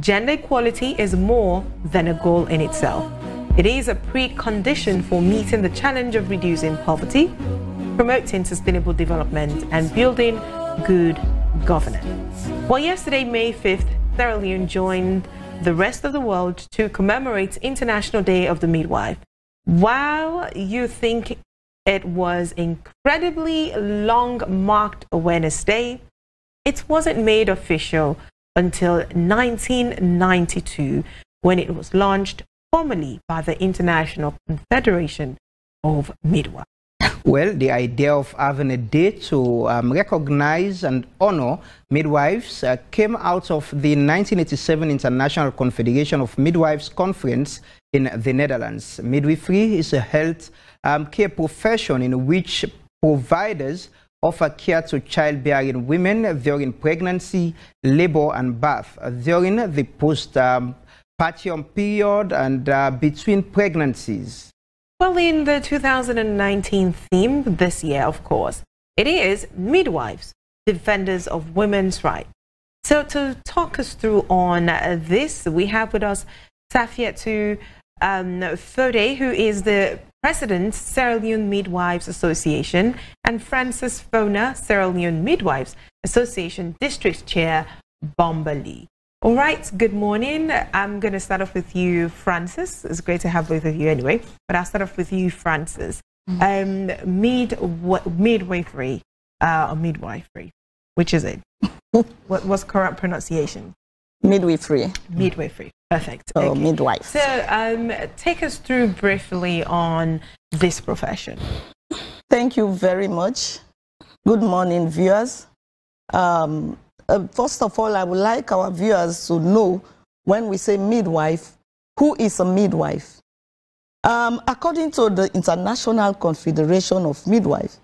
Gender equality is more than a goal in itself. It is a precondition for meeting the challenge of reducing poverty, promoting sustainable development, and building good governance. Well, yesterday, May 5th, Sierra Leone joined the rest of the world to commemorate International Day of the Midwife. While you think it was incredibly long marked Awareness Day, it wasn't made official until 1992, when it was launched formally by the International Confederation of Midwives. Well, the idea of having a day to recognize and honor midwives came out of the 1987 International Confederation of Midwives Conference in the Netherlands. Midwifery is a health care profession in which providers offer care to childbearing women during pregnancy, labor, and birth, during the postpartum period, and between pregnancies. Well, in the 2019 theme this year, of course, it is midwives, defenders of women's rights. So to talk us through on this, we have with us Safiatu Fode, who is the president, Sierra Leone Midwives Association, and Frances Fona, Sierra Leone Midwives Association District Chair, Bombali. All right, good morning. I'm going to start off with you, Frances. It's great to have both of you anyway, but I'll start off with you, Frances. Midwifery, which is it? What's correct pronunciation? Midwifery. Midwifery, perfect. So, okay. Midwife. So, take us through briefly on this profession. Thank you very much. Good morning, viewers. First of all, I would like our viewers to know, when we say midwife, who is a midwife? According to the International Confederation of Midwives,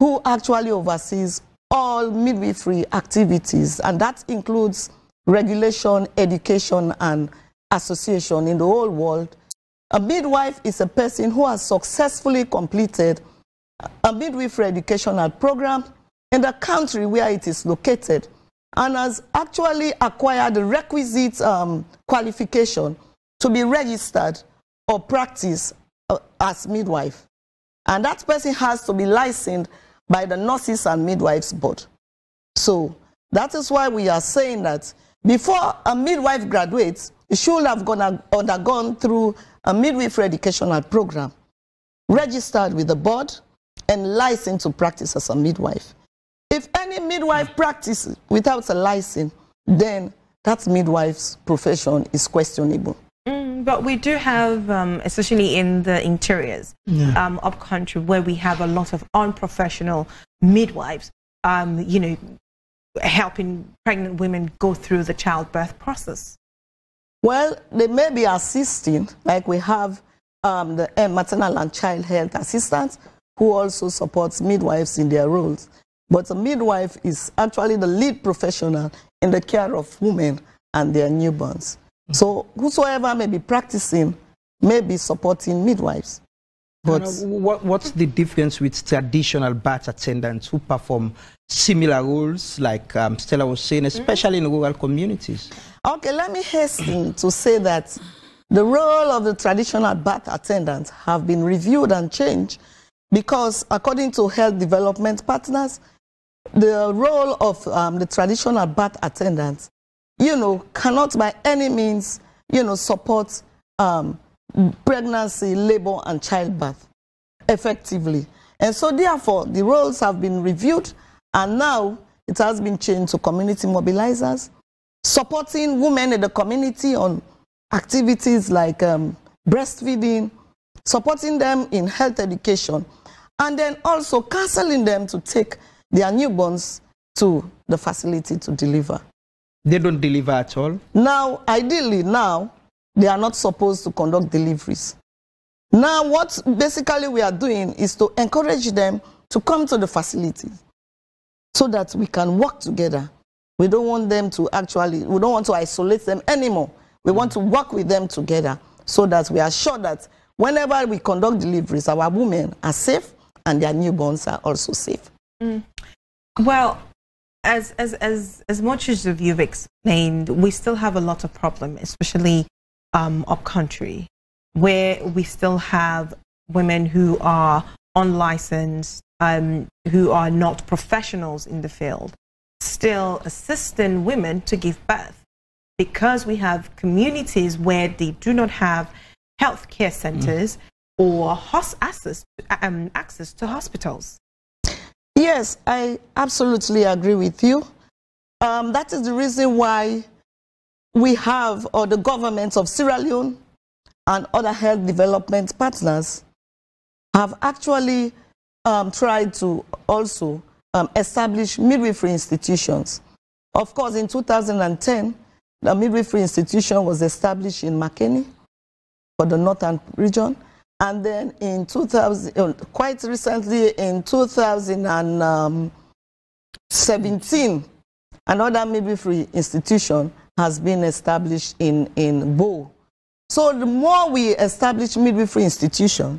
who actually oversees all midwifery activities, and that includes regulation, education, and association in the whole world, a midwife is a person who has successfully completed a midwifery educational program in the country where it is located, and has actually acquired the requisite qualification to be registered or practiced as midwife. And that person has to be licensed by the Nurses and Midwives Board. So that is why we are saying that before a midwife graduates, you should have undergone through a midwifery educational program, registered with the board, and licensed to practice as a midwife. If any midwife practices without a license, then that midwife's profession is questionable. But we do have, especially in the interiors, upcountry, where we have a lot of unprofessional midwives, you know, helping pregnant women go through the childbirth process. Well, they may be assisting, like we have the maternal and child health assistants, who also supports midwives in their roles. But a midwife is actually the lead professional in the care of women and their newborns. So whosoever may be practicing may be supporting midwives. But what's the difference with traditional birth attendants who perform similar roles, like Stella was saying, especially in rural communities? Okay, let me hasten to say that the role of the traditional birth attendants have been reviewed and changed, because according to health development partners, the role of the traditional birth attendants, you know, cannot by any means, you know, support pregnancy, labor, and childbirth effectively. And so therefore, the roles have been reviewed, and now it has been changed to community mobilizers, supporting women in the community on activities like breastfeeding, supporting them in health education, and then also counseling them to take their newborns to the facility to deliver. They don't deliver at all? Now, ideally now, they are not supposed to conduct deliveries. Now, what basically we are doing is to encourage them to come to the facility so that we can work together. We don't want them to actually, we don't want to isolate them anymore. We want to work with them together so that we are sure that whenever we conduct deliveries, our women are safe and their newborns are also safe. Well, as much as you've explained, we still have a lot of problem, especially upcountry, where we still have women who are unlicensed, who are not professionals in the field, still assisting women to give birth, because we have communities where they do not have healthcare centers or access to hospitals. Yes, I absolutely agree with you. That is the reason why we have, or the governments of Sierra Leone and other health development partners have actually tried to also establish midwifery institutions. Of course, in 2010, the midwifery institution was established in Makeni for the northern region. And then in 2000, quite recently in 2017, another midwifery institution has been established in Bo. So the more we establish midwifery institutions,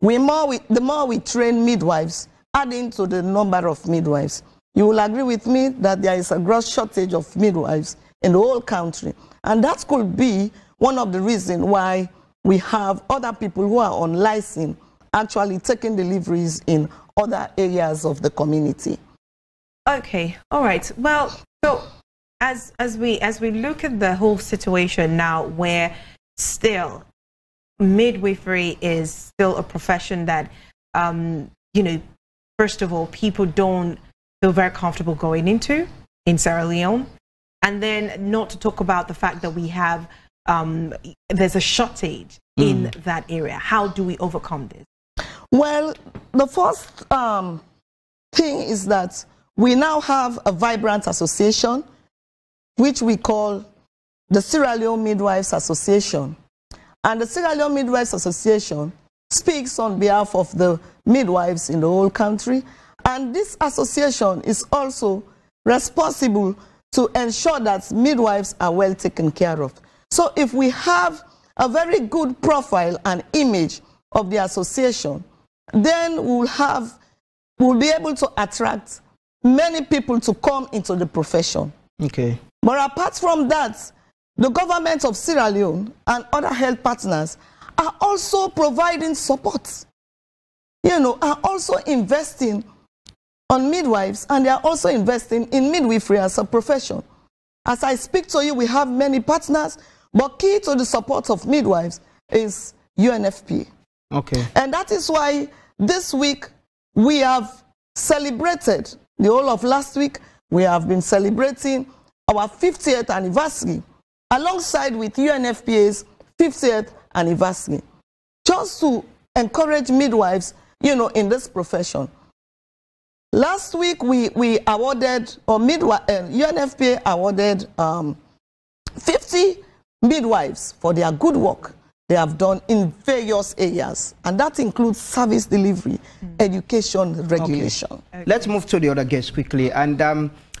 the more we train midwives, adding to the number of midwives. You will agree with me that there is a gross shortage of midwives in the whole country. And that could be one of the reasons why we have other people who are on license actually taking deliveries in other areas of the community. Okay, all right. Well, so as we look at the whole situation now, where still midwifery is still a profession that, you know, first of all, people don't feel very comfortable going into in Sierra Leone, and then not to talk about the fact that we have. There's a shortage in that area. How do we overcome this? Well, the first thing is that we now have a vibrant association, which we call the Sierra Leone Midwives Association. And the Sierra Leone Midwives Association speaks on behalf of the midwives in the whole country. And this association is also responsible to ensure that midwives are well taken care of. So if we have a very good profile and image of the association, then we'll be able to attract many people to come into the profession. Okay. But apart from that, the government of Sierra Leone and other health partners are also providing support, you know, are also investing on midwives, and they are also investing in midwifery as a profession. As I speak to you, we have many partners. But key to the support of midwives is UNFPA. Okay. And that is why this week we have celebrated, the whole of last week, we have been celebrating our 50th anniversary alongside with UNFPA's 50th anniversary, just to encourage midwives, you know, in this profession. Last week we awarded, or UNFPA awarded 50 midwives for their good work they have done in various areas, and that includes service delivery, education, regulation. Okay. Let's move to the other guests quickly, and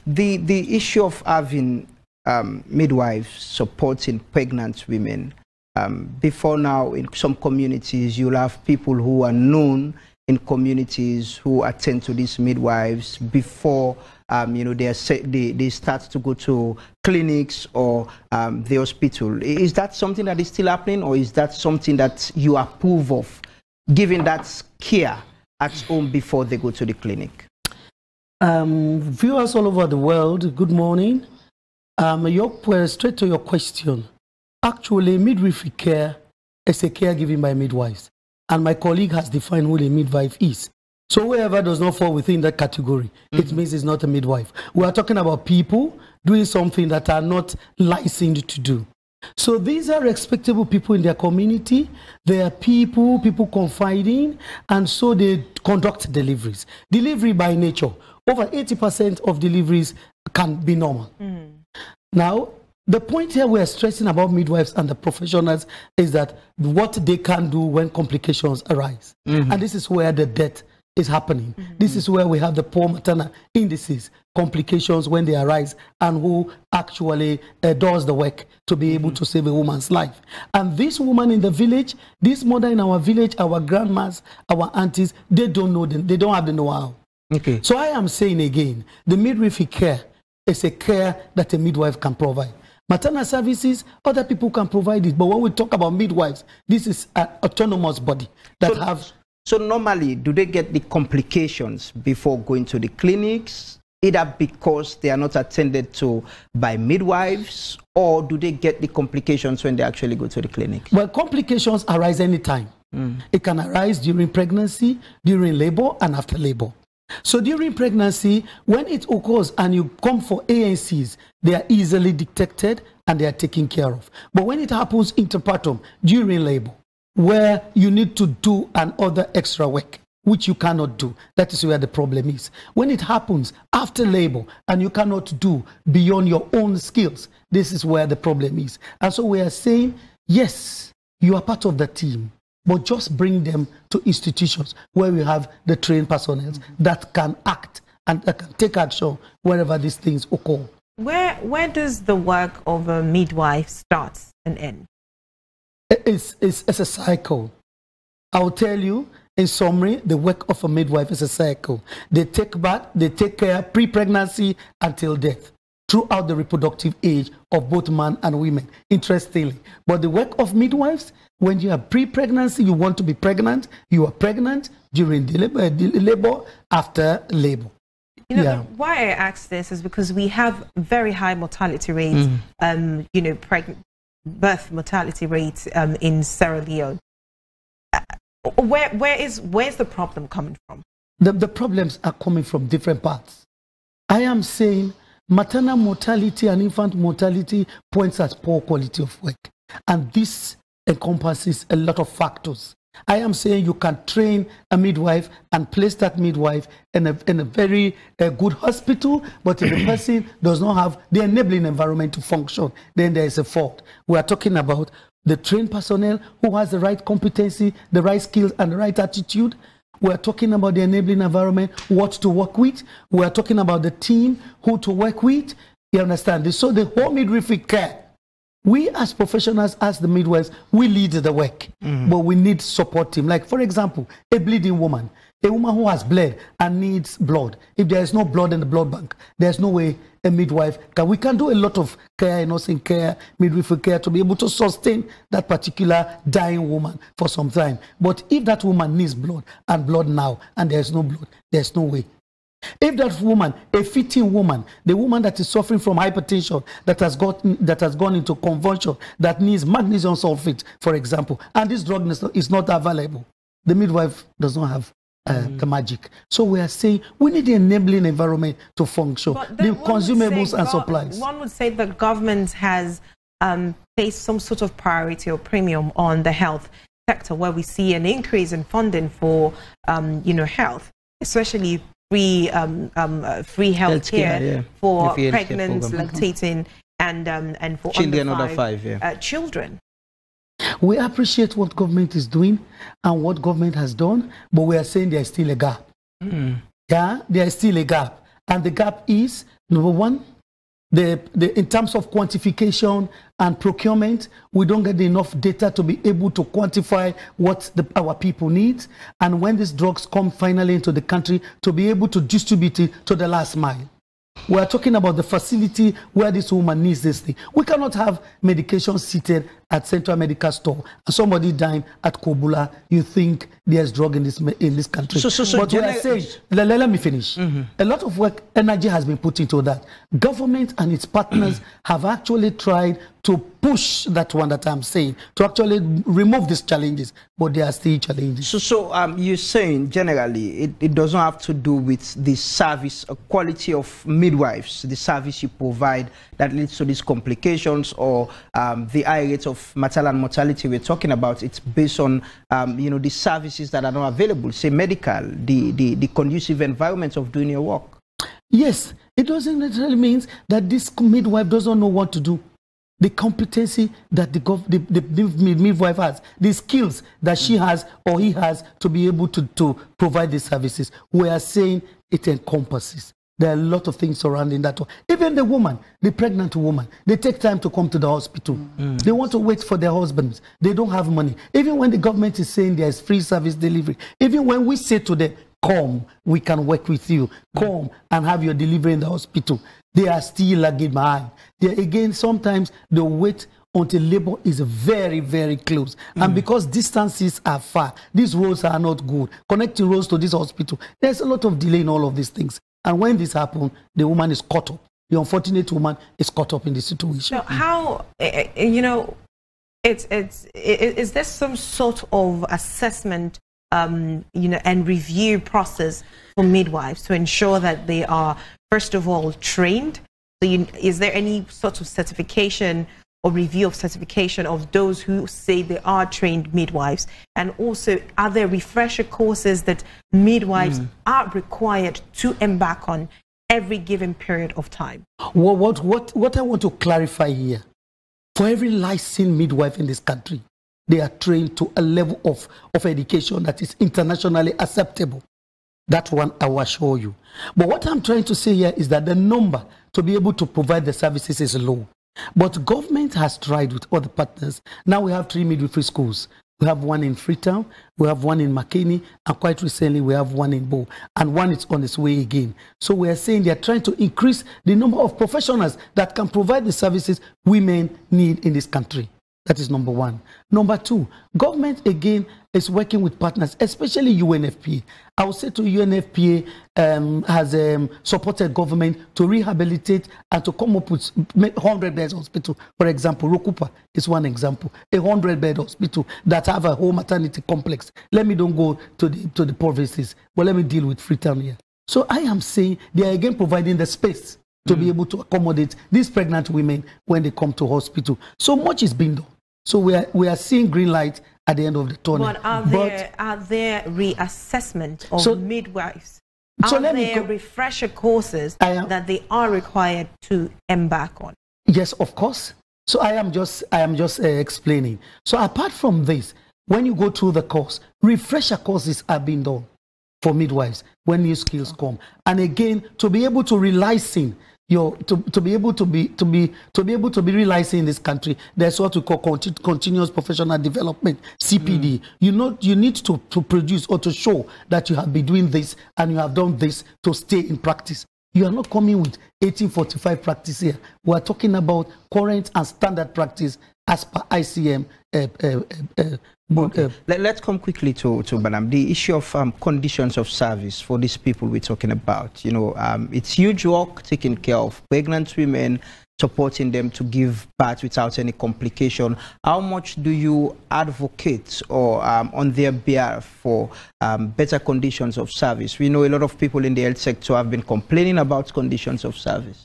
the issue of having midwives supporting pregnant women. Before now, in some communities, you'll have people who are known in communities who attend to these midwives before you know, they start to go to clinics or the hospital. Is that something that is still happening, or is that something that you approve of, giving that care at home before they go to the clinic? Viewers all over the world, good morning. Straight to your question. Actually, midwifery care is a care given by midwives. And my colleague has defined who a midwife is. So whoever does not fall within that category, it means it's not a midwife. We are talking about people doing something that are not licensed to do. So these are respectable people in their community. They are people confiding, and so they conduct deliveries. Delivery by nature, over 80% of deliveries can be normal. Now, the point here we are stressing about midwives and the professionals is that what they can do when complications arise. And this is where the death is happening. This is where we have the poor maternal indices, complications when they arise, and who actually does the work to be able to save a woman's life. And this woman in the village, this mother in our village, our grandmas, our aunties, they don't know them. They don't have the know-how. Okay. So I am saying again, the midwifery care is a care that a midwife can provide. Maternal services, other people can provide it. But when we talk about midwives, this is an autonomous body that So normally, do they get the complications before going to the clinics? Either because they are not attended to by midwives, or do they get the complications when they actually go to the clinic? Well, complications arise anytime. Mm. It can arise during pregnancy, during labor, and after labor. So during pregnancy, when it occurs and you come for ANCs, they are easily detected and they are taken care of. But when it happens interpartum, during labor, where you need to do another extra work, which you cannot do, that is where the problem is. When it happens after labor and you cannot do beyond your own skills, this is where the problem is. And so we are saying, yes, you are part of the team, but just bring them to institutions where we have the trained personnel that can act and that can take action wherever these things occur. Where does the work of a midwife start and end? It's a cycle. I'll tell you, in summary, the work of a midwife is a cycle. They take back, they take care pre-pregnancy until death, throughout the reproductive age of both men and women, interestingly. But the work of midwives, when you are pre-pregnancy, you want to be pregnant, you are pregnant during labor, after labor. You know, why I ask this is because we have very high mortality rates, you know, birth mortality rates in Sierra Leone. Where's the problem coming from? The problems are coming from different parts. I am saying maternal mortality and infant mortality points at poor quality of work. And this encompasses a lot of factors. I am saying you can train a midwife and place that midwife in a very good hospital, but if the person does not have the enabling environment to function, then there is a fault. We are talking about the trained personnel who has the right competency, the right skills, and the right attitude. We are talking about the enabling environment, what to work with. We are talking about the team, who to work with. You understand this? So the whole midwifery care, we as professionals, as the midwives, we lead the work, but we need support team. Like, for example, a bleeding woman, a woman who has bled and needs blood. If there is no blood in the blood bank, there's no way a midwife can. We can do a lot of care, nursing care, midwifery care, to be able to sustain that particular dying woman for some time. But if that woman needs blood, and blood now, and there's no blood, there's no way. If that woman, a fitting woman, the woman that is suffering from hypertension, that has gone into convulsion, that needs magnesium sulfate, for example, and this drug is not available, the midwife does not have the magic. So we are saying we need the enabling environment to function, the consumables and supplies. One would say that government has placed some sort of priority or premium on the health sector, where we see an increase in funding for you know, health, especially free healthcare for pregnant, lactating, and for children under five, children. We appreciate what government is doing and what government has done, but we are saying there is still a gap. Yeah, there is still a gap, and the gap is number one, in terms of quantification and procurement, we don't get enough data to be able to quantify what our people need. And when these drugs come finally into the country, to be able to distribute it to the last mile. We are talking about the facility where this woman needs this thing. We cannot have medication seated at Central Medical Store and somebody dying at Kobula. You think there's drug in this country? But we are saying, let me finish. A lot of work, energy has been put into that. Government and its partners have actually tried to push that one that I'm saying, to actually remove these challenges, but they are still challenges. So you're saying generally it doesn't have to do with the service quality of midwives, the service you provide that leads to these complications, or the high rates of maternal mortality we're talking about. It's based on you know, the services that are not available, say medical, the conducive environments of doing your work. Yes, it doesn't necessarily means that this midwife doesn't know what to do. The competency that the midwife has, the skills that she has or he has to be able to provide the services, we are saying it encompasses. There are a lot of things surrounding that. Even the woman, the pregnant woman, they take time to come to the hospital. They want to wait for their husbands. They don't have money. Even when the government is saying there is free service delivery, even when we say to them, come, we can work with you, come and have your delivery in the hospital. They are still lagging behind. Again, sometimes they wait until labor is very, very close. And because distances are far, these roads are not good, connecting roads to this hospital, there's a lot of delay in all of these things. And when this happens, the woman is caught up. The unfortunate woman is caught up in the situation. Now, how, you know, is there some sort of assessment, you know, and review process for midwives to ensure that they are, first of all, trained? So is there any sort of certification or review of certification of those who say they are trained midwives? And also, are there refresher courses that midwives are required to embark on every given period of time? Well, what I want to clarify here, for every licensed midwife in this country, they are trained to a level of education that is internationally acceptable. That one I will show you. But what I'm trying to say here is that the number to be able to provide the services is low. But government has tried with other partners. Now we have 3 midwifery schools. We have one in Freetown, we have one in Makeni, and quite recently we have one in Bo, and one is on its way again. So we are saying they are trying to increase the number of professionals that can provide the services women need in this country. That is number one. Number two, government again is working with partners, especially UNFPA. I would say to UNFPA has supported government to rehabilitate and to come up with 100-bed hospital. For example, Rokupa is one example, a 100-bed hospital that have a whole maternity complex. Let me don't go to the provinces, but let me deal with Freetown here. So I am saying they are again providing the space to be able to accommodate these pregnant women when they come to hospital. So much is being done. So we are seeing green light at the end of the tunnel. But are there reassessment of midwives? So are there refresher courses that they are required to embark on? Yes, of course. So I am just explaining. So apart from this, when you go through the course, refresher courses are being done for midwives when new skills come. And again, to be able to realizing to be able to be realized in this country, that's what we call continuous professional development, CPD. You know, you need to produce or to show that you have been doing this and you have done this to stay in practice. You are not coming with 1845 practice here. We are talking about current and standard practice as per ICM. Okay. Let's come quickly to Madam. The issue of conditions of service for these people we're talking about. You know, it's huge work taking care of pregnant women, supporting them to give birth without any complication. How much do you advocate or on their behalf for better conditions of service? We know a lot of people in the health sector have been complaining about conditions of service.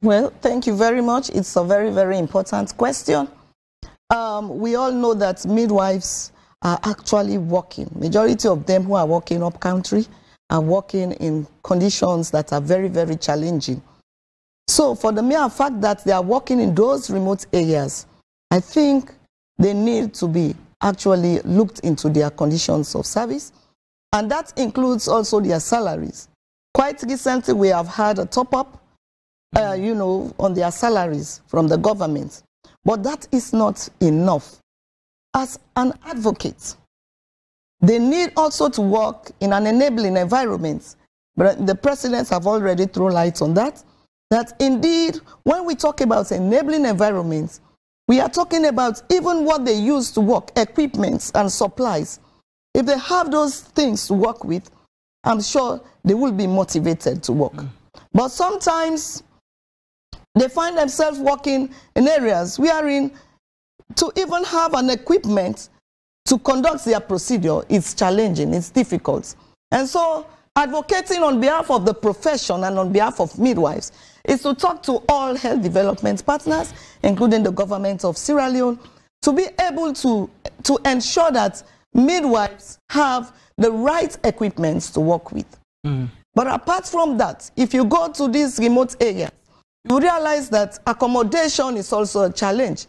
Well, thank you very much. It's a very, very important question. We all know that midwives are actually working. Majority of them who are working up country are working in conditions that are very, very challenging. So for the mere fact that they are working in those remote areas, I think they need to be actually looked into their conditions of service. And that includes also their salaries. Quite recently, we have had a top-up, you know, on their salaries from the government. But that is not enough. As an advocate, they need also to work in an enabling environment. But the presidents have already thrown light on that. That indeed, when we talk about enabling environments, we are talking about even what they use to work, equipments and supplies. If they have those things to work with, I'm sure they will be motivated to work. But sometimes they find themselves working in areas wherein to even have an equipment to conduct their procedure is challenging, it's difficult. And so advocating on behalf of the profession and on behalf of midwives is to talk to all health development partners, including the government of Sierra Leone, to be able to ensure that midwives have the right equipment to work with. But apart from that, if you go to these remote areas, you realize that accommodation is also a challenge.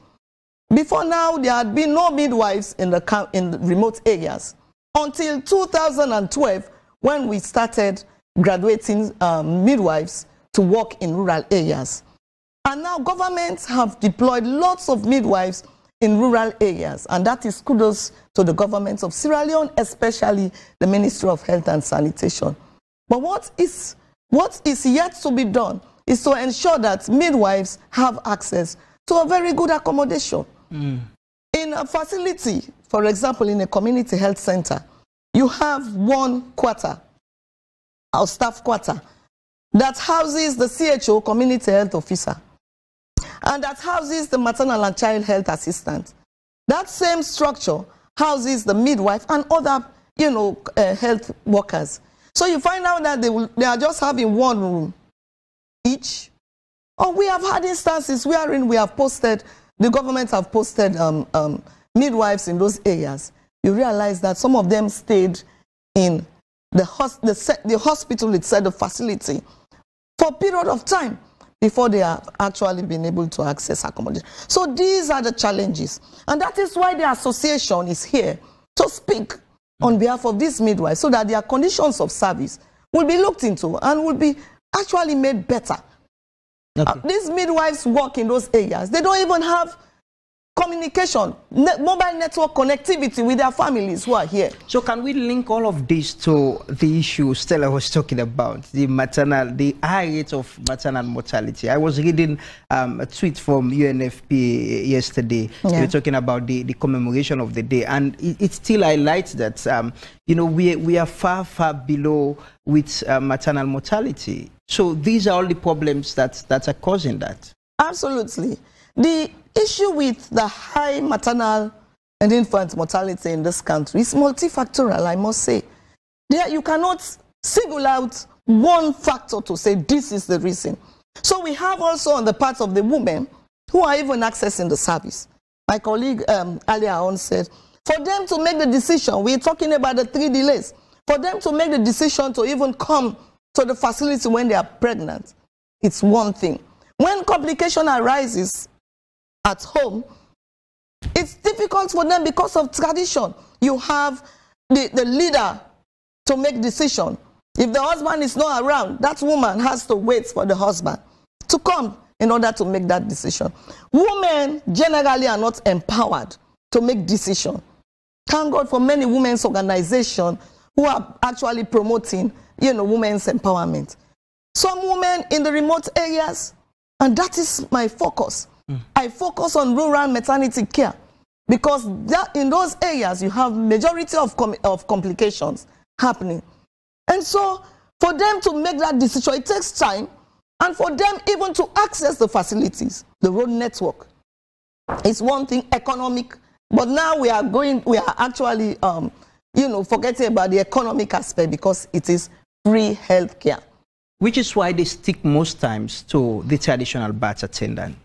Before now, there had been no midwives in the remote areas until 2012, when we started graduating midwives to work in rural areas. And now governments have deployed lots of midwives in rural areas, and that is kudos to the governments of Sierra Leone, especially the Ministry of Health and Sanitation. But what is yet to be done is to ensure that midwives have access to a very good accommodation. Mm. In a facility, for example, in a community health center, you have one quarter, our staff quarter, that houses the CHO, community health officer, and that houses the maternal and child health assistant. That same structure houses the midwife and other, health workers. So you find out that they are just having one room each. Or we have had instances wherein we have posted, the government have posted midwives in those areas. You realize that some of them stayed in the hospital itself, the facility, for a period of time before they have actually been able to access accommodation. So these are the challenges. And that is why the association is here to speak on behalf of these midwives, so that their conditions of service will be looked into and will be actually made better. Okay. These midwives work in those areas. They don't even have communication, mobile network connectivity with their families who are here. So can we link all of this to the issue Stella was talking about, the high rate of maternal mortality? I was reading a tweet from UNFPA yesterday. Yeah. They were talking about the commemoration of the day, and it still highlights that we are far below with maternal mortality. So these are all the problems that are causing that. Absolutely. The issue with the high maternal and infant mortality in this country is multifactorial, I must say. There, you cannot single out one factor to say this is the reason. So we have also on the part of the women who are even accessing the service. My colleague earlier on said, for them to make the decision, we're talking about the 3 delays, for them to make the decision to even come to the facility when they are pregnant, it's one thing. When complication arises at home, it's difficult for them because of tradition. You have the leader to make decision. If the husband is not around, that woman has to wait for the husband to come in order to make that decision. Women generally are not empowered to make decision. Thank God for many women's organizations who are actually promoting, women's empowerment. Some women in the remote areas, and that is my focus. Mm. I focus on rural maternity care because in those areas you have majority of complications happening. And so for them to make that decision, it takes time, and for them even to access the facilities, the road network, it's one thing economic, but now we are actually forgetting about the economic aspect because it is free health care. Which is why they stick most times to the traditional birth attendant.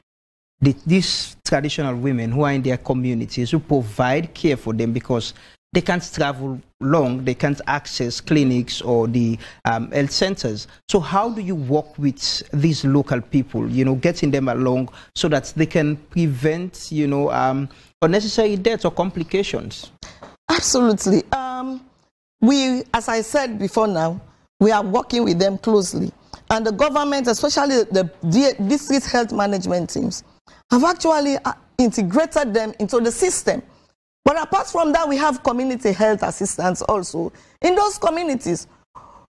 These traditional women who are in their communities, who provide care for them because they can't travel long, they can't access clinics or the health centers. So how do you work with these local people, getting them along so that they can prevent, unnecessary deaths or complications? Absolutely. We, as I said before now, we are working with them closely. And the government, especially the district health management teams, have actually integrated them into the system. But apart from that, we have community health assistants also. In those communities,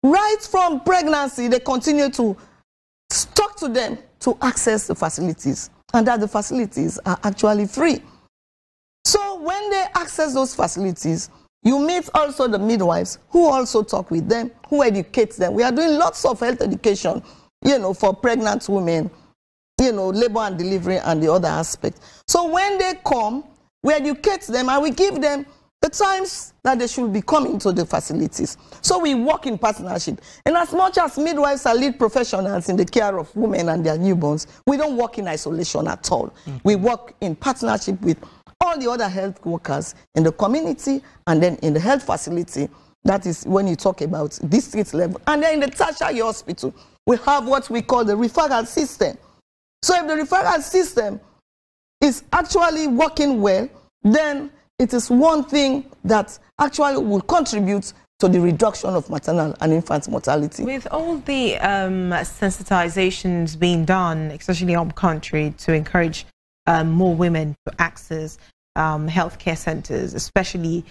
right from pregnancy, they continue to talk to them to access the facilities, and that the facilities are actually free. So when they access those facilities, you meet also the midwives who also talk with them, who educate them. We are doing lots of health education, for pregnant women, labor and delivery and the other aspect. So when they come, we educate them and we give them the times that they should be coming to the facilities. So we work in partnership. And as much as midwives are lead professionals in the care of women and their newborns, we don't work in isolation at all. Mm-hmm. We work in partnership with all the other health workers in the community and then in the health facility. That is when you talk about district level. And then in the tertiary hospital, we have what we call the referral system. So if the referral system is actually working well, then it is one thing that actually will contribute to the reduction of maternal and infant mortality. With all the sensitizations being done, especially in our country, to encourage more women to access healthcare centers, especially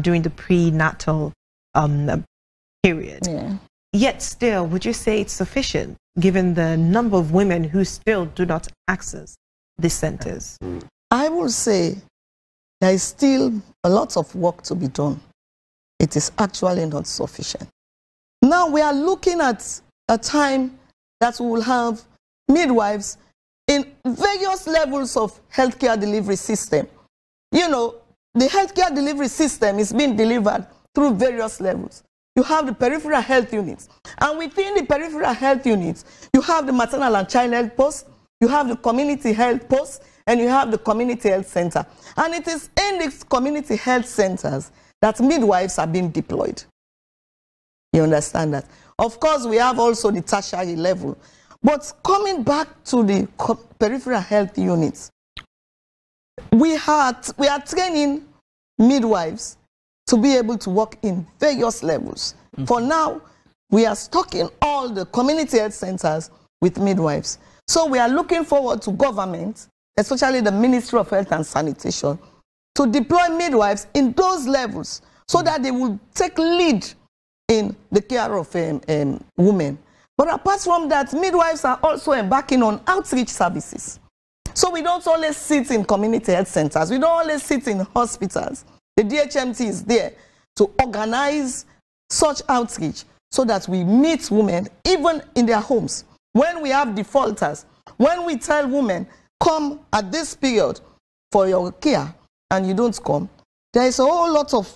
during the prenatal period. Yeah. Yet still, would you say it's sufficient given the number of women who still do not access these centers? I would say there is still a lot of work to be done. It is actually not sufficient. Now we are looking at a time that we will have midwives in various levels of healthcare delivery system. You know, the healthcare delivery system is being delivered through various levels. You have the peripheral health units. And within the peripheral health units, you have the maternal and child health post, you have the community health post, and you have the community health center. And it is in these community health centers that midwives are being deployed. You understand that? Of course, we have also the tertiary level. But coming back to the peripheral health units, we are training midwives to be able to work in various levels. Mm-hmm. For now, we are stocking all the community health centers with midwives. So we are looking forward to government, especially the Ministry of Health and Sanitation, to deploy midwives in those levels so that they will take lead in the care of women. But apart from that, midwives are also embarking on outreach services. So we don't always sit in community health centers. We don't always sit in hospitals. The DHMT is there to organize such outreach so that we meet women even in their homes. When we have defaulters, when we tell women, come at this period for your care, and you don't come, there is a whole lot of,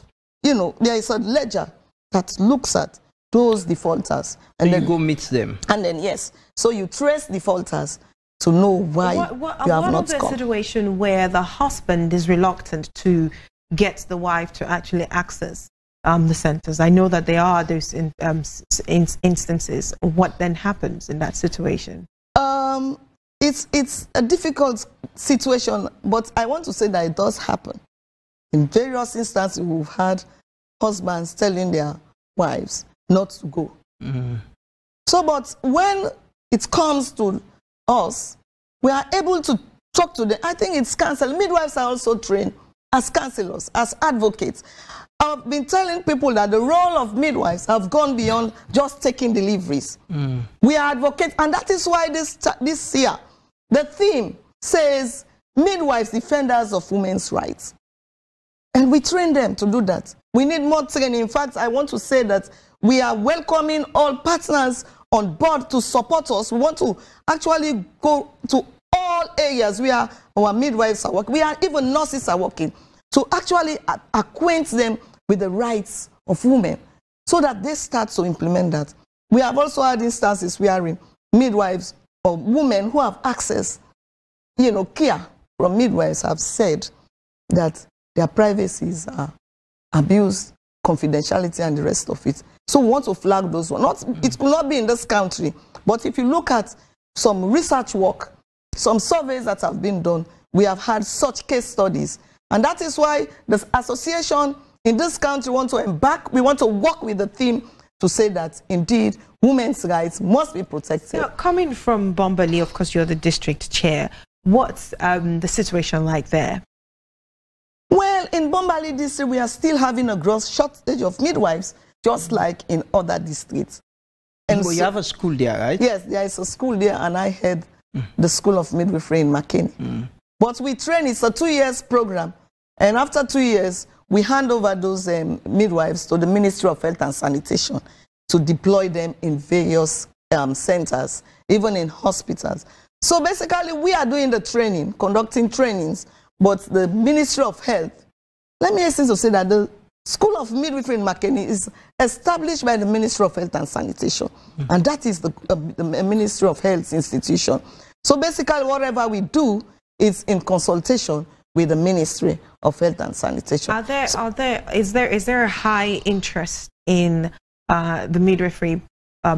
you know, there is a ledger that looks at those defaulters. And so then you go meet them. And then, yes. So you trace defaulters to know why you have not come. What is the situation where the husband is reluctant to get the wife to actually access the centers? I know that there are those instances. What then happens in that situation? It's a difficult situation, but I want to say that it does happen. In various instances, we've had husbands telling their wives not to go. Mm-hmm. So, but when it comes to us, we are able to talk to them. I think it's counseling. Midwives are also trained as counselors, as advocates. I've been telling people that the role of midwives have gone beyond just taking deliveries. Mm. We are advocates, and that is why this year, the theme says, Midwives Defenders of Women's Rights. And we train them to do that. We need more training. In fact, I want to say that we are welcoming all partners on board to support us. We want to actually go to all areas where our midwives are working. We are, even nurses are working, to actually acquaint them with the rights of women so that they start to implement that. We have also had instances where midwives or women who have access, you know, care from midwives have said that their privacies are abused, confidentiality and the rest of it. So we want to flag those ones. It will not be in this country, but if you look at some research work, some surveys that have been done, we have had such case studies. And that is why the association in this country wants to embark, we want to work with the theme to say that indeed women's rights must be protected. Now, coming from Bombali, of course you're the district chair, what's the situation like there? Well, in Bombali district we are still having a gross shortage of midwives, just like in other districts. And well, so, you have a school there, right? Yes, there is a school there, and I head the School of Midwifery in Makeni. Mm. But we train, it's a 2 years program. And after 2 years, we hand over those midwives to the Ministry of Health and Sanitation to deploy them in various centers, even in hospitals. So basically, we are doing the training, conducting trainings, but the Ministry of Health, let me hasten to say that the School of Midwifery in Makeni is established by the Ministry of Health and Sanitation. Mm-hmm. And that is the Ministry of Health institution. So basically, whatever we do, it's in consultation with the Ministry of Health and Sanitation. Is there a high interest in the midwifery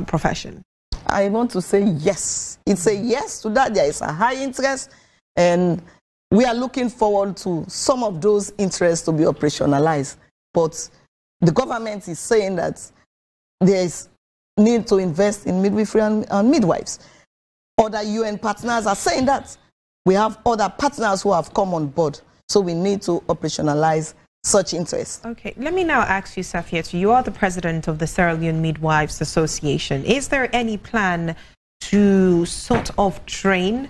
profession? I want to say yes. It's a yes to that. There is a high interest, and we are looking forward to some of those interests to be operationalized. But the government is saying that there is need to invest in midwifery and midwives. Other UN partners are saying that. We have other partners who have come on board, so we need to operationalize such interests. Okay, let me now ask you, Safiatu, you are the president of the Sierra Leone Midwives Association. Is there any plan to sort of train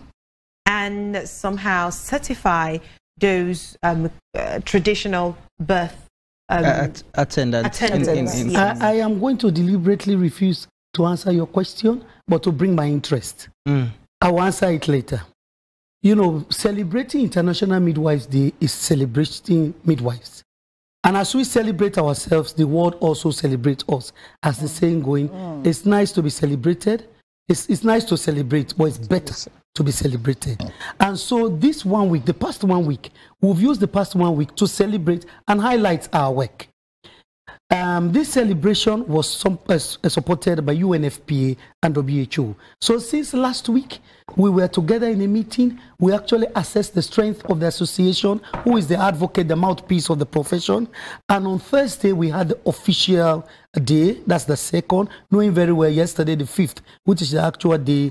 and somehow certify those traditional birth attendants? Yes. I am going to deliberately refuse to answer your question, but to bring my interest. I will answer it later. You know, celebrating International Midwives Day is celebrating midwives. And as we celebrate ourselves, the world also celebrates us. As the saying going, it's nice to be celebrated. It's nice to celebrate, but it's better to be celebrated. And so this 1 week, the past 1 week, we've used the past 1 week to celebrate and highlight our work. This celebration was supported by UNFPA and WHO. So since last week, we were together in a meeting. We actually assessed the strength of the association, who is the advocate, the mouthpiece of the profession. And on Thursday, we had the official day, that's the second, knowing very well yesterday, the 5th, which is the actual day,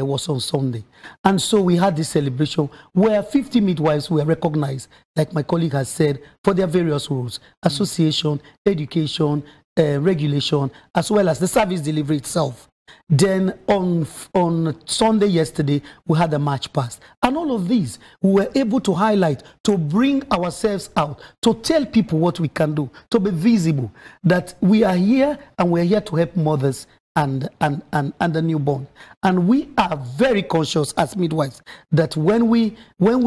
was on Sunday. And so we had this celebration where 50 midwives were recognized, like my colleague has said, for their various roles, association, education, regulation, as well as the service delivery itself. Then on Sunday yesterday, we had a march past. And all of these, we were able to highlight, to bring ourselves out, to tell people what we can do, to be visible, that we are here and we're here to help mothers and the newborn. And we are very conscious as midwives that when we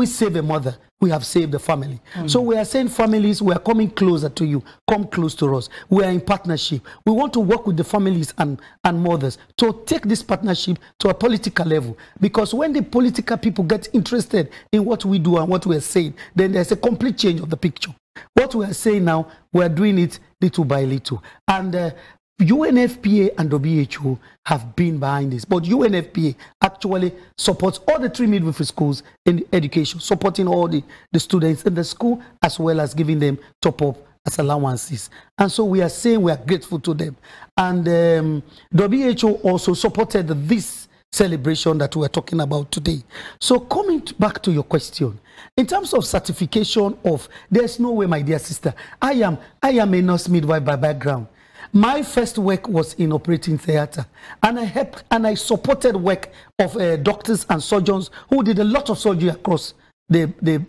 save a mother, we have saved the family. So we are saying, families, we are coming closer to you. Come close to us. We are in partnership. We want to work with the families and mothers to take this partnership to a political level. Because when the political people get interested in what we do and what we are saying, then there's a complete change of the picture. What we are saying now, we are doing it little by little. And UNFPA and WHO have been behind this, but UNFPA actually supports all the 3 midwifery schools in education, supporting all the students in the school, as well as giving them top-up as allowances. And so we are saying we are grateful to them. And WHO also supported this celebration that we are talking about today. So coming back to your question, in terms of certification of, there's no way, my dear sister, I am a nurse midwife by background. My first work was in operating theater, and I helped and I supported work of doctors and surgeons who did a lot of surgery across the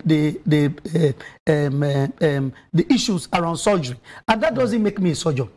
issues around surgery. And that doesn't make me a surgeon.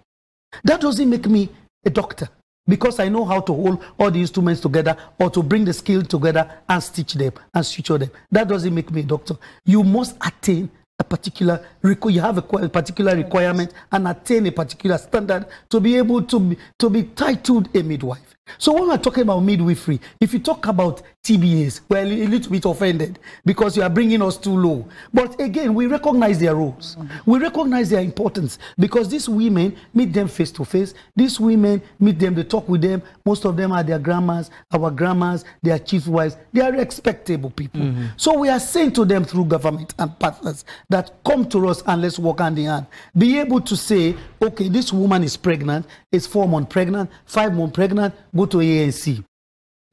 That doesn't make me a doctor, because I know how to hold all the instruments together or to bring the skill together and stitch them and suture them. That doesn't make me a doctor. You must attain a particular, you have a particular requirement and attain a particular standard to be able to be titled a midwife. So when we're talking about midwifery, if you talk about TBAs, we're a little bit offended because you are bringing us too low. But again, we recognize their roles. We recognize their importance because these women, meet them face to face. These women, meet them, they talk with them. Most of them are their grandmas, our grandmas, their chief wives. They are respectable people. So we are saying to them through government and partners that come to us and let's work hand in hand. Be able to say, okay, this woman is pregnant, is 4 months pregnant, 5 months pregnant, go to ANC.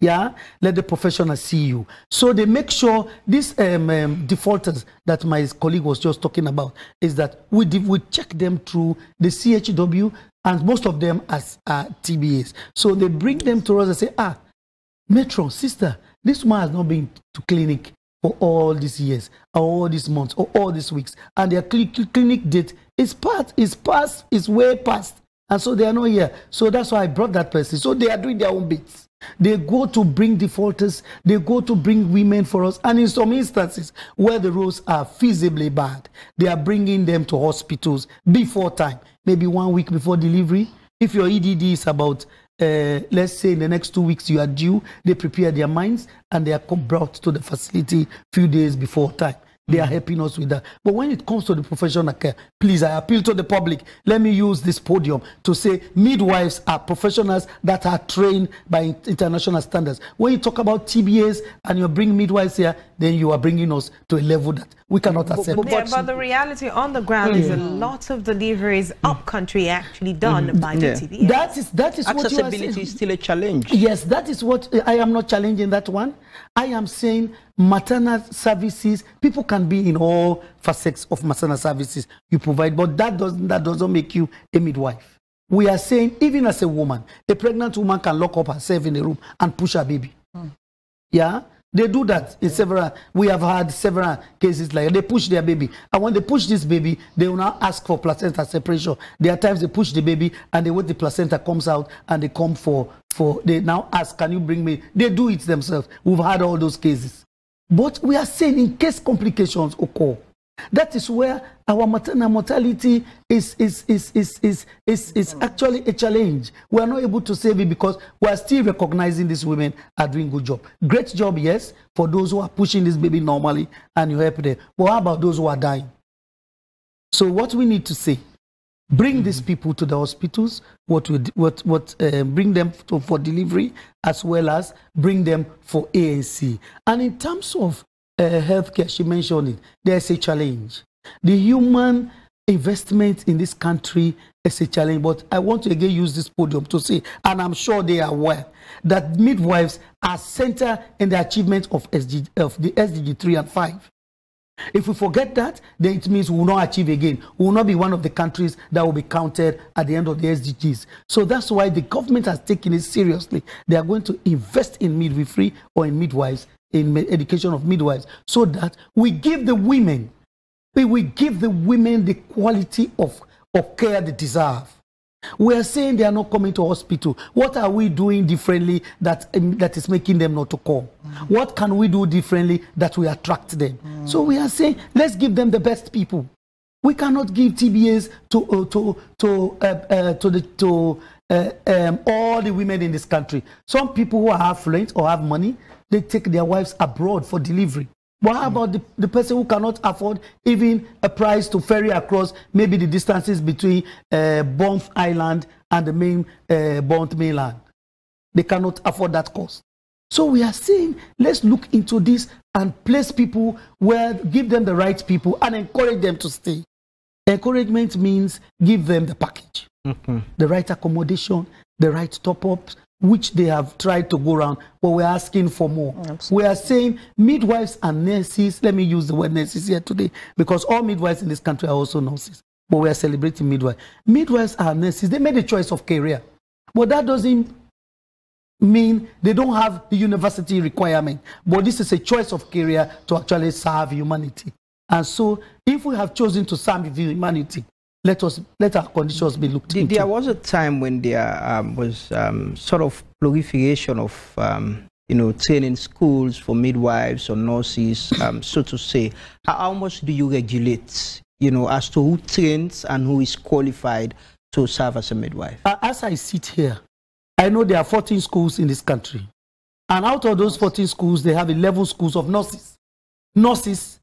Yeah, let the professional see you. So they make sure these defaulters that my colleague was just talking about is that we check them through the CHW, and most of them as TBAs. So they bring them to us and say, ah, matron, sister, this one has not been to clinic for all these years, or all these months, or all these weeks, and their clinic date is way past. And so they are not here. So that's why I brought that person. So they are doing their own bits. They go to bring defaulters. They go to bring women for us. And in some instances where the roles are feasibly bad, they are bringing them to hospitals before time, maybe 1 week before delivery. If your EDD is about, let's say in the next 2 weeks you are due, they prepare their minds and they are brought to the facility few days before time. They are helping us with that. But when it comes to the professional care, please, I appeal to the public. Let me use this podium to say midwives are professionals that are trained by international standards. When you talk about TBAs and you bring midwives here, then you are bringing us to a level that we cannot accept. But the reality on the ground is a lot of deliveries upcountry actually done by the TBAs. That is accessibility is still a challenge. Yes, that is what I am not challenging that one. I am saying maternal services, people can be in all facets of maternal services you provide, but that doesn't make you a midwife. We are saying even as a woman, a pregnant woman can lock up herself in a room and push her baby. Mm. Yeah? They do that in several, we have had several cases like they push their baby. And when they push this baby, they will now ask for placenta separation. There are times they push the baby and they wait the placenta comes out and they come for they now ask, can you bring me? They do it themselves. We've had all those cases. But we are saying in case complications occur, that is where our maternal mortality is actually a challenge. We are not able to save it because we are still recognizing these women are doing a good job. Great job, yes, for those who are pushing this baby normally and you help them. But how about those who are dying? So what we need to say, bring these people to the hospitals, bring them for delivery as well as bring them for ANC. And in terms of healthcare, she mentioned it, there's a challenge. The human investment in this country is a challenge, but I want to again use this podium to say, and I'm sure they are aware, that midwives are central in the achievement of the SDG 3 and 5. If we forget that, then it means we will not achieve again. We will not be one of the countries that will be counted at the end of the SDGs. So that's why the government has taken it seriously. They are going to invest in midwifery or in midwives, in education of midwives, so that we give the women the quality of care they deserve. We are saying they are not coming to hospital. What are we doing differently that is making them not to come? Mm-hmm. What can we do differently that we attract them? Mm-hmm. So we are saying, let's give them the best people. We cannot give TBAs to all the women in this country. Some people who are affluent or have money, they take their wives abroad for delivery. What about the person who cannot afford even a price to ferry across maybe the distances between Bonth Island and the main Bonth mainland? They cannot afford that cost. So we are saying, let's look into this and place people where, give them the right people and encourage them to stay. Encouragement means give them the package, the right accommodation, the right top-ups, which they have tried to go around, but we're asking for more. Absolutely. We are saying midwives and nurses, let me use the word nurses here today, because all midwives in this country are also nurses, but we are celebrating midwives. Midwives are nurses, they made a choice of career, but that doesn't mean they don't have the university requirement, but this is a choice of career to actually serve humanity. And so if we have chosen to serve humanity, let our conditions be looked into. There was a time when there was sort of proliferation of, training schools for midwives or nurses, so to say. How much do you regulate, as to who trains and who is qualified to serve as a midwife? As I sit here, I know there are 14 schools in this country. And out of those 14 schools, they have 11 schools of nurses. Nurses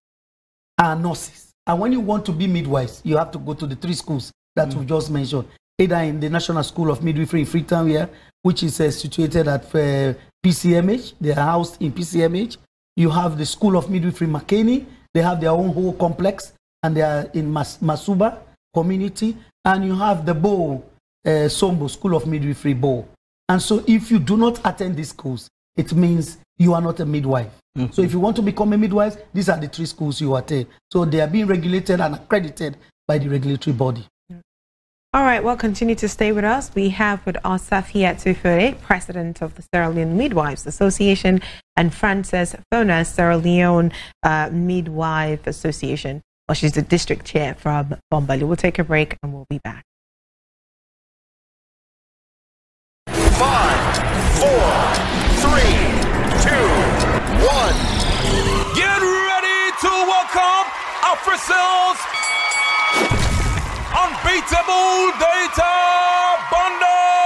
are nurses. And when you want to be midwives, you have to go to the 3 schools that we just mentioned, either in the National School of Midwifery in Freetown here, which is situated at PCMH. They are housed in PCMH. You have the School of Midwifery Makeni. They have their own whole complex, and they are in Masuba community. And you have the Bo, Sombo School of Midwifery Bo. And so if you do not attend these schools, it means you are not a midwife. Mm-hmm. So if you want to become a midwife, these are the 3 schools you attend. So they are being regulated and accredited by the regulatory body. All right, well, continue to stay with us. We have with us Safiatu Fode, President of the Sierra Leone Midwives Association, and Frances Fona, Sierra Leone Midwife Association. Well, she's the district chair from Bombali. We'll take a break and we'll be back. 5, 4, 3, 2, 1. Get ready to welcome Africell's unbeatable data bundle.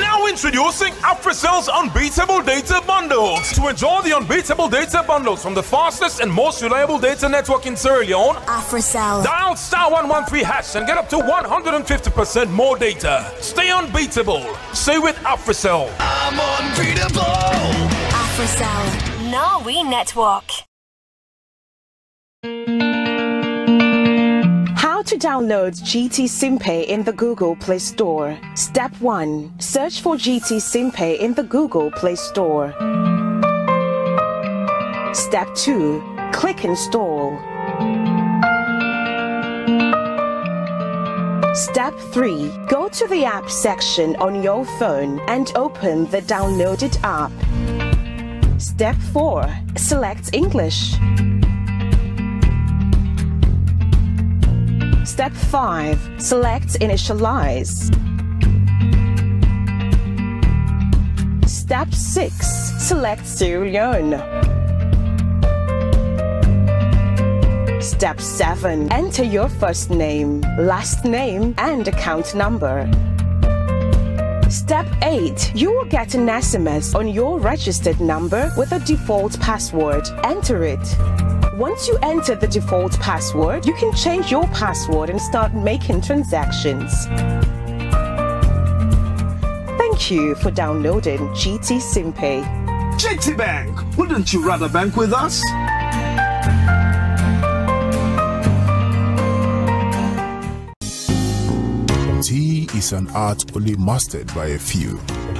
Now introducing Africell's unbeatable data bundles. To enjoy the unbeatable data bundles from the fastest and most reliable data network in Sierra Leone, Africell. Dial *113# and get up to 150% more data. Stay unbeatable. Stay with Africell. I'm unbeatable. Africell, now we network. How to download GT Simpay in the Google Play Store. Step 1. Search for GT Simpay in the Google Play Store. Step 2. Click Install. Step 3. Go to the app section on your phone and open the downloaded app. Step 4. Select English. Step 5. Select Initialize. Step 6. Select Sierra Leone. Step 7. Enter your first name, last name and account number. Step 8. You will get an SMS on your registered number with a default password. Enter it. Once you enter the default password, you can change your password and start making transactions. Thank you for downloading GT Simpay. GT Bank! Wouldn't you rather bank with us? Tea is an art only mastered by a few.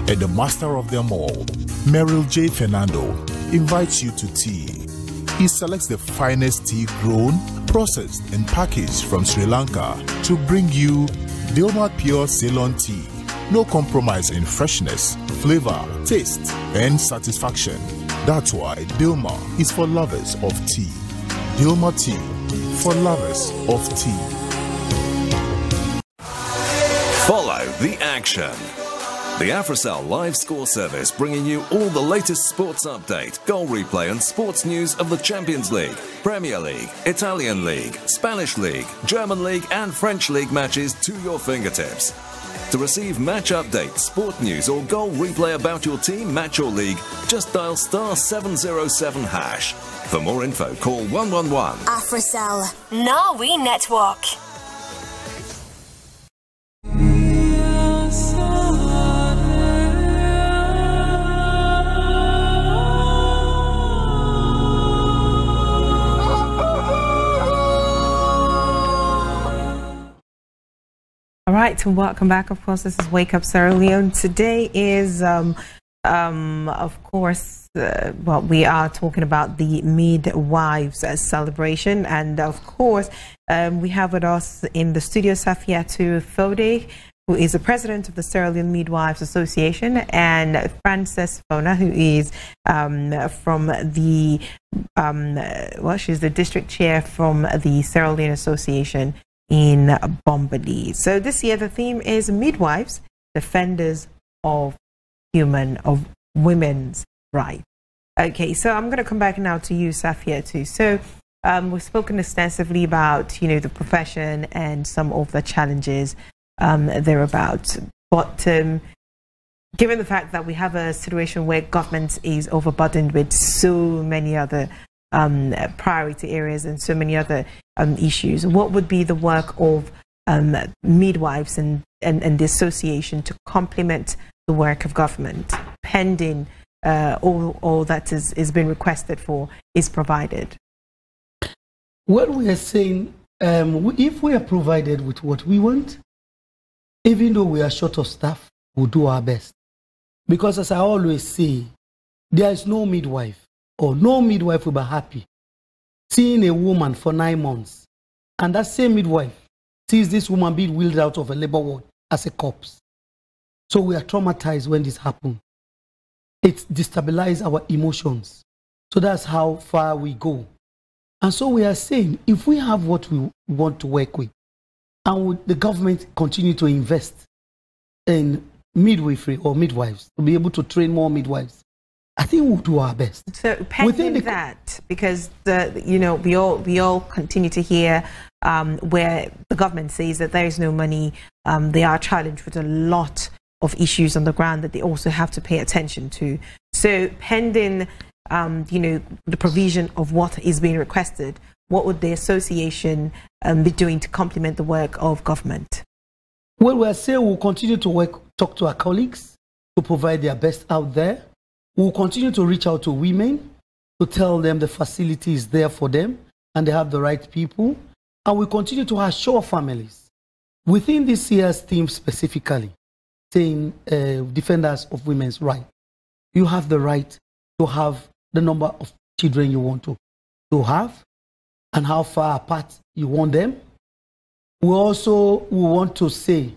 And the master of them all, Merrill J. Fernando, invites you to tea. He selects the finest tea grown, processed and packaged from Sri Lanka to bring you Dilmah Pure Ceylon Tea. No compromise in freshness, flavor, taste and satisfaction. That's why Dilmah is for lovers of tea. Dilmah Tea, for lovers of tea. Follow the action. The Africell live score service bringing you all the latest sports update, goal replay and sports news of the Champions League, Premier League, Italian League, Spanish League, German League and French League matches to your fingertips. To receive match updates, sport news or goal replay about your team, match or league, just dial *707#. For more info, call 111. Africell. Now we network. Right, and welcome back. Of course, this is Wake Up Sierra Leone. Today is, we are talking about the Midwives Celebration. And, of course, we have with us in the studio Safiatu Fode, who is the president of the Sierra Leone Midwives Association, and Frances Fona, who is from the, she's the district chair from the Sierra Leone Association in Bombali. So this year the theme is midwives, defenders of women's rights. Okay, so I'm going to come back now to you, Safia, too. So we've spoken extensively about the profession and some of the challenges thereabout. But given the fact that we have a situation where government is overburdened with so many other priority areas and so many other issues, what would be the work of midwives and the association to complement the work of government, pending all that is been requested for is provided? What we are saying, if we are provided with what we want, even though we are short of staff, we'll do our best. Because as I always say, there is no midwife, or no midwife will be happy seeing a woman for 9 months, and that same midwife sees this woman being wheeled out of a labor ward as a corpse. So we are traumatized when this happens. It destabilizes our emotions. So that's how far we go. And so we are saying, if we have what we want to work with, and would the government continue to invest in midwifery or midwives to be able to train more midwives, I think we'll do our best. So pending that, because we all continue to hear where the government says that there is no money, they are challenged with a lot of issues on the ground that they also have to pay attention to. So pending, the provision of what is being requested, what would the association be doing to complement the work of government? Well, we'll say we'll continue to talk to our colleagues to provide their best out there. We'll continue to reach out to women to tell them the facility is there for them and they have the right people. And we'll continue to assure families within this year's theme specifically, saying defenders of women's rights. You have the right to have the number of children you want to have and how far apart you want them. We want to say,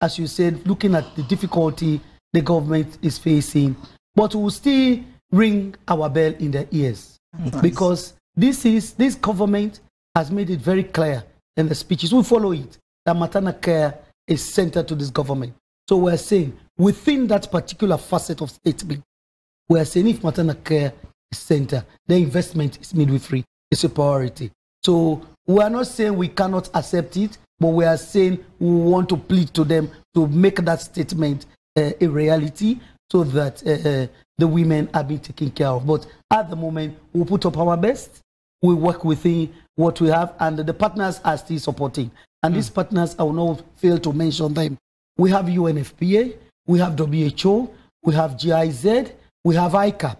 as you said, looking at the difficulty the government is facing, but we will still ring our bell in their ears. Nice. Because this government has made it very clear in the speeches. We follow it, that maternal care is central to this government. So we're saying, within that particular facet of statement, we're saying if maternal care is central, the investment is midwifery, it's a priority. So we are not saying we cannot accept it, but we are saying we want to plead to them to make that statement a reality, so that the women are being taken care of. But at the moment, we put up our best. We work within what we have, and the partners are still supporting. And these partners, I will not fail to mention them. We have UNFPA, we have WHO, we have GIZ, we have ICAP.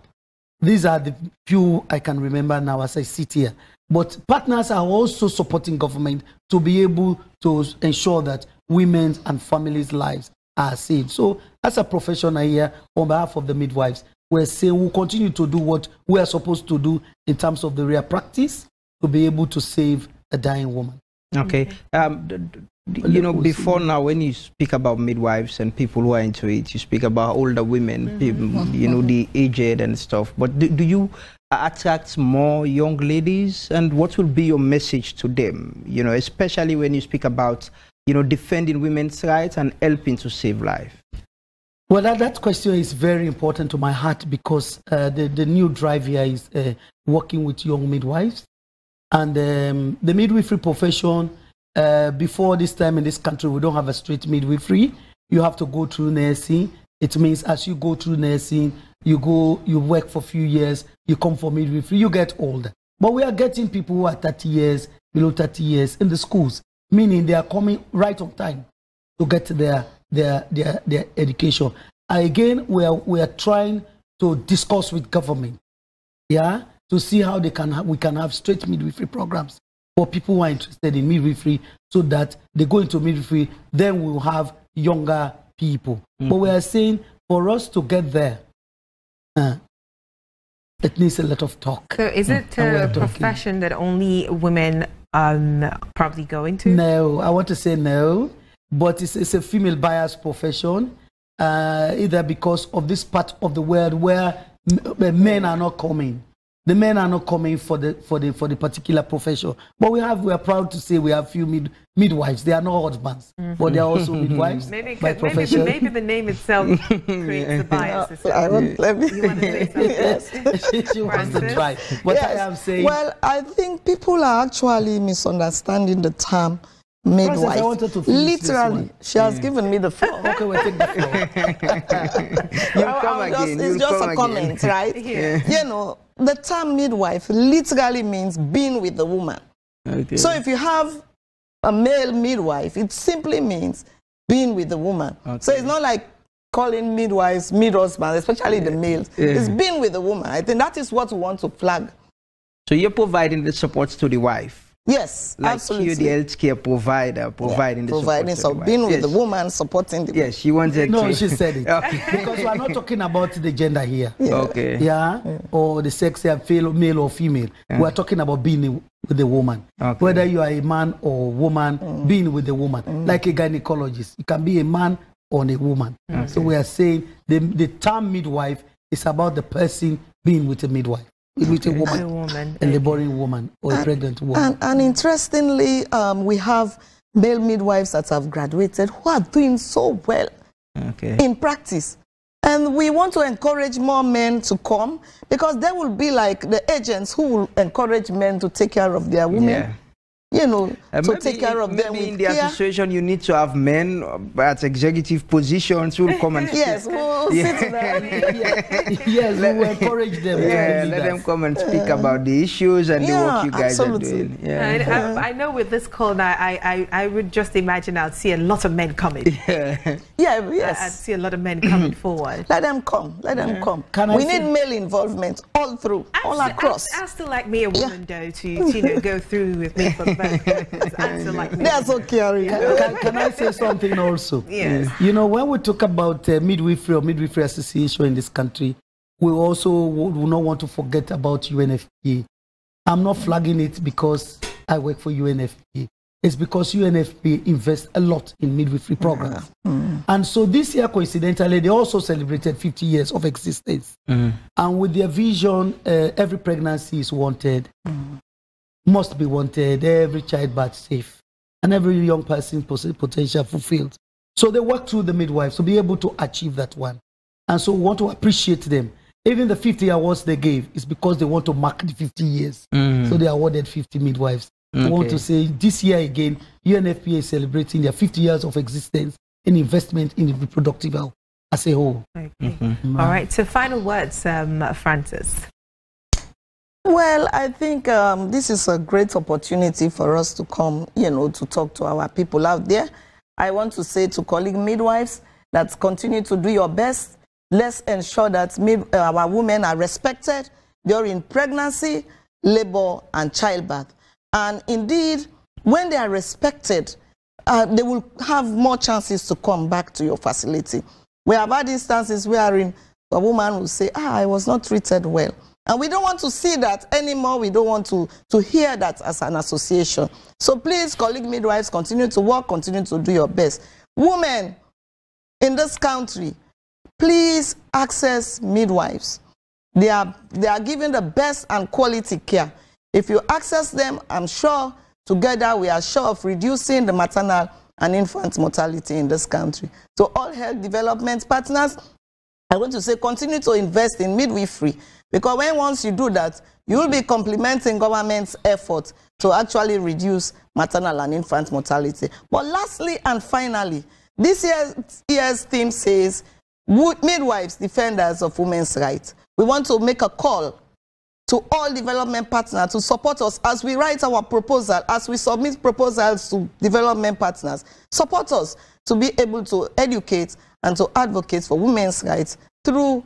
These are the few I can remember now as I sit here. But partners are also supporting government to be able to ensure that women's and families' lives are saved. So as a professional here, on behalf of the midwives, we're saying we'll continue to do what we are supposed to do in terms of the real practice to be able to save a dying woman. Okay. You know, before now, when you speak about midwives and people who are into it, you speak about older women, people, you know, the aged and stuff. But do you attract more young ladies? And what will be your message to them? You know, especially when you speak about, you know, defending women's rights and helping to save life. Well, that question is very important to my heart, because the new drive here is working with young midwives. And the midwifery profession, before this time in this country, we don't have a straight midwifery. You have to go through nursing. It means as you go through nursing, you work for a few years, you come for midwifery, you get older. But we are getting people who are 30 years, below 30 years in the schools, meaning they are coming right on time to get their education. Again, we are trying to discuss with government, yeah, to see how we can have straight midwifery programs for people who are interested in midwifery, so that they go into midwifery, then we'll have younger people. But we are saying for us to get there, it needs a lot of talk. So is it a profession that only women probably go into? No, I want to say no, but it's a female biased profession, either because of this part of the world where men are not coming. The men are not coming for the particular profession. But we are proud to say we have few midwives. They are not husbands, but they are also midwives. Maybe the name itself creates the bias. You want to say something? Yes. She wants to try. But yes. I am saying, well, I think people are actually misunderstanding the term midwife. Literally, she has given me the floor. Okay, we'll take the floor. It's just a comment, right? Yeah. You know, the term midwife literally means being with the woman. Okay. So if you have a male midwife, it simply means being with the woman. Okay. So it's not like calling midwives mid-husbands, especially the males. Yeah. It's being with the woman. I think that is what we want to flag. So you're providing the support to the wife. Yes, like absolutely. You, the healthcare provider, being with the woman, supporting the woman. Yes, she wants it. No, she said it. Okay. Because we are not talking about the gender here. Yeah. Okay. Yeah, yeah, or the sex, male or female. Yeah. We are talking about being with the woman. Okay. Whether you are a man or a woman, being with the woman, like a gynecologist, you can be a man or a woman. Okay. So we are saying the term midwife is about the person being with a midwife. With a laboring woman or a pregnant woman. And interestingly, we have male midwives that have graduated who are doing so well in practice. And we want to encourage more men to come, because they will be like the agents who will encourage men to take care of their women. Yeah. You know, to take care of them. Maybe in the association, you need to have men at executive positions who will come and encourage them. Yeah, let them come and speak about the issues and the work you guys are doing. Yeah, and I know with this call now, I would just imagine I'd see a lot of men coming. Yeah, I'd see a lot of men coming forward. Let them come. Let them come. We need male involvement all through, all across. I still like me a woman though to go through with me. That's okay. Can I say something also? Yes. You know, when we talk about midwifery or midwifery association in this country, we also do not want to forget about UNFPA. I'm not flagging it because I work for UNFPA. It's because UNFPA invests a lot in midwifery programs. Mm. And so this year, coincidentally, they also celebrated 50 years of existence. Mm. And with their vision, every pregnancy is wanted, must be wanted, every childbirth safe, and every young person's potential fulfilled. So they work through the midwives to be able to achieve that one. And so we want to appreciate them. Even the 50 awards they gave is because they want to mark the 50 years. Mm. So they awarded 50 midwives. Okay. I want to say this year again, UNFPA is celebrating their 50 years of existence and investment in reproductive health as a whole. Okay. All right, so final words, Frances. Well, I think this is a great opportunity for us to come, you know, to talk to our people out there. I want to say to colleague midwives that continue to do your best. Let's ensure that our women are respected during pregnancy, labor, and childbirth. And indeed, when they are respected, they will have more chances to come back to your facility. We have had instances wherein a woman will say, I was not treated well. And we don't want to see that anymore. We don't want to hear that as an association. So please, colleague midwives, continue to work, continue to do your best. Women in this country, please access midwives. They are giving the best and quality care. If you access them, I'm sure together we are sure of reducing the maternal and infant mortality in this country. So all health development partners, I want to say continue to invest in midwifery, because once you do that, you will be complementing government's efforts to actually reduce maternal and infant mortality. But lastly and finally, this year's theme says, midwives, defenders of women's rights. We want to make a call to all development partners to support us as we write our proposal, as we submit proposals to development partners. Support us to be able to educate and to advocate for women's rights through,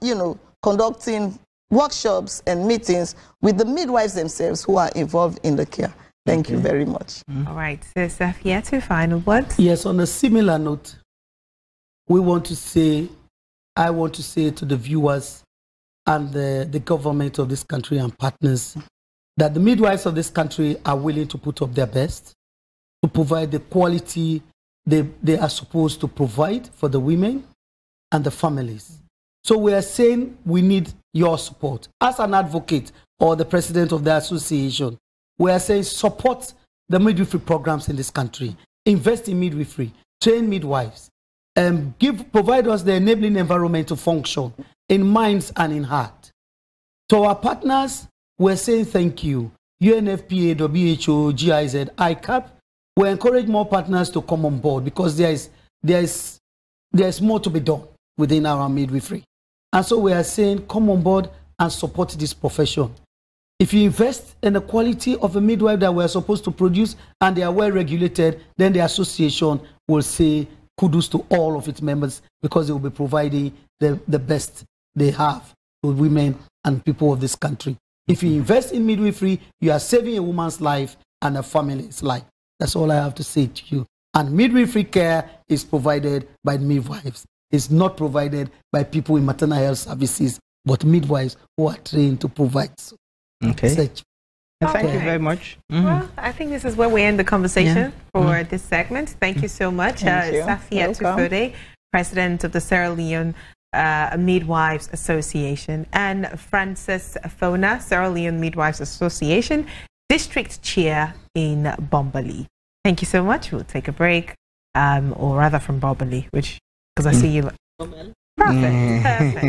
you know, conducting workshops and meetings with the midwives themselves who are involved in the care. Thank you very much. All right, so Safiatu, final words. Yes, on a similar note, we want to say, I want to say to the viewers and the government of this country and partners, that the midwives of this country are willing to put up their best to provide the quality they are supposed to provide for the women and the families. So we are saying we need your support. As an advocate or the president of the association, we are saying support the midwifery programs in this country. Invest in midwifery, train midwives, and provide us the enabling environment to function in minds and in heart. To our partners, we're saying thank you. UNFPA, WHO, GIZ, ICAP. We encourage more partners to come on board, because there is more to be done within our midwifery. And so we are saying come on board and support this profession. If you invest in the quality of a midwife that we're supposed to produce and they are well regulated, then the association will say kudos to all of its members, because they will be providing the best they have to women and people of this country. If you invest in midwifery, you are saving a woman's life and a family's life. That's all I have to say to you. And midwifery care is provided by midwives. It's not provided by people in maternal health services, but midwives who are trained to provide such. Thank you very much. Well, I think this is where we end the conversation for this segment. Thank you so much, Safiatu Fode, President of the Sierra Leone Midwives Association, and Frances Fona, Sierra Leone Midwives Association, District Chair in Bombali. Thank you so much. We'll take a break, or rather from Bombali, which, because I see you. Perfect.